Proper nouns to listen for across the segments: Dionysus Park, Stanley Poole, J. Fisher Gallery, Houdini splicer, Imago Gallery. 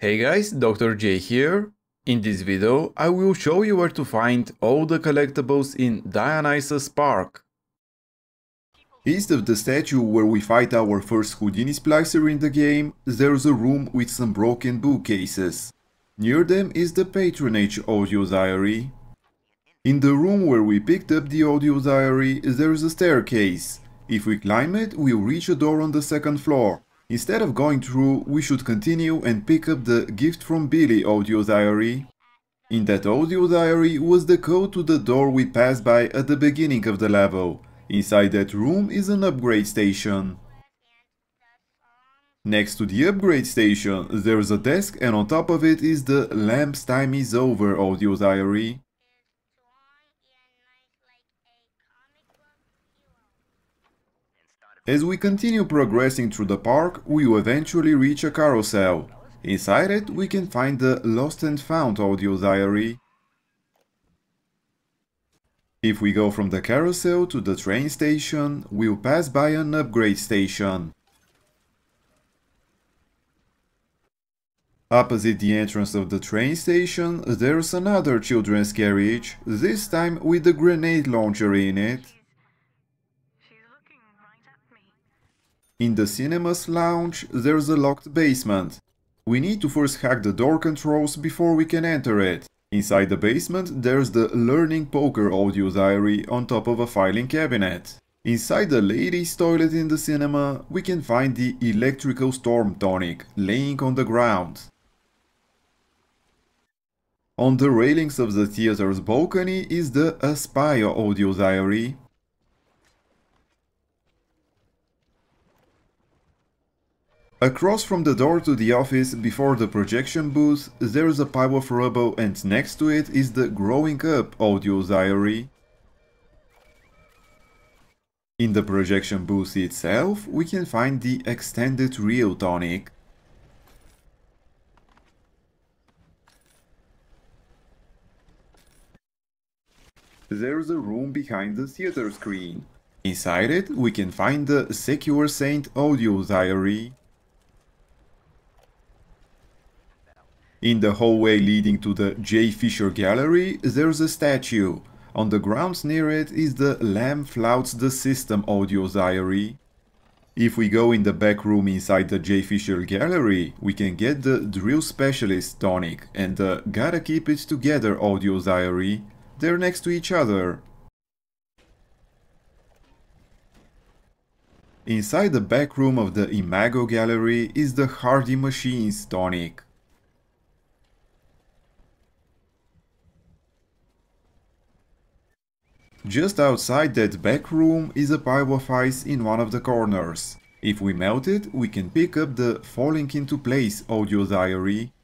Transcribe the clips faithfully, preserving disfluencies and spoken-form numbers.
Hey guys, Doctor J here. In this video, I will show you where to find all the collectibles in Dionysus Park. East of the statue where we fight our first Houdini splicer in the game, there's a room with some broken bookcases. Near them is the patronage audio diary. In the room where we picked up the audio diary, there's a staircase. If we climb it, we'll reach a door on the second floor. Instead of going through, we should continue and pick up the Gift from Billy audio diary. In that audio diary was the code to the door we passed by at the beginning of the level. Inside that room is an upgrade station. Next to the upgrade station, there's a desk and on top of it is the Lamp's Time is Over audio diary. As we continue progressing through the park, we will eventually reach a carousel. Inside it, we can find the Lost and Found audio diary. If we go from the carousel to the train station, we'll pass by an upgrade station. Opposite the entrance of the train station, there's another children's carriage, this time with a grenade launcher in it. In the cinema's lounge, there's a locked basement. We need to first hack the door controls before we can enter it. Inside the basement, there's the Learning Poker audio diary on top of a filing cabinet. Inside the ladies' toilet in the cinema, we can find the Electrical Storm tonic, laying on the ground. On the railings of the theater's balcony is the Aspire audio diary. Across from the door to the office, before the projection booth, there is a pile of rubble and next to it is the Growing Up audio diary. In the projection booth itself, we can find the Extended Real tonic. There is a room behind the theater screen. Inside it, we can find the Secular Saint audio diary. In the hallway leading to the J. Fisher Gallery, there's a statue. On the grounds near it is the Lamb Flouts the System audio diary. If we go in the back room inside the J. Fisher Gallery, we can get the Drill Specialist tonic and the Gotta Keep It Together audio diary. They're next to each other. Inside the back room of the Imago Gallery is the Hardy Machines tonic. Just outside that back room is a pile of ice in one of the corners. If we melt it, we can pick up the Falling Into Place audio diary.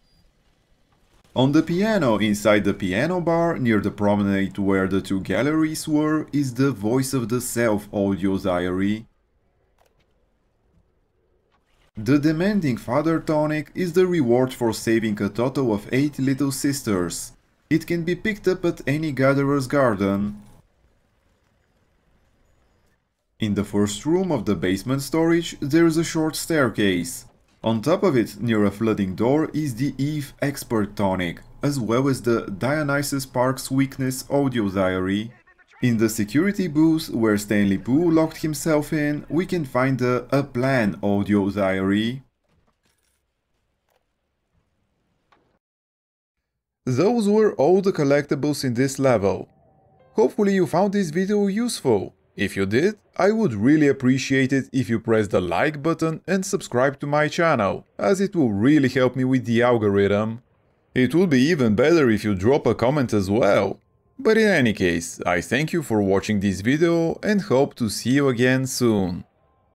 On the piano, inside the piano bar, near the promenade where the two galleries were, is the Voice of the Self audio diary. The Demanding Father tonic is the reward for saving a total of eight little sisters. It can be picked up at any gatherer's garden. In the first room of the basement storage, there is a short staircase. On top of it, near a flooding door, is the Eve Expert tonic, as well as the Dionysus Park's Weakness audio diary. In the security booth, where Stanley Poole locked himself in, we can find the A Plan audio diary. Those were all the collectibles in this level. Hopefully you found this video useful. If you did, I would really appreciate it if you press the like button and subscribe to my channel, as it will really help me with the algorithm. It would be even better if you drop a comment as well. But in any case, I thank you for watching this video and hope to see you again soon.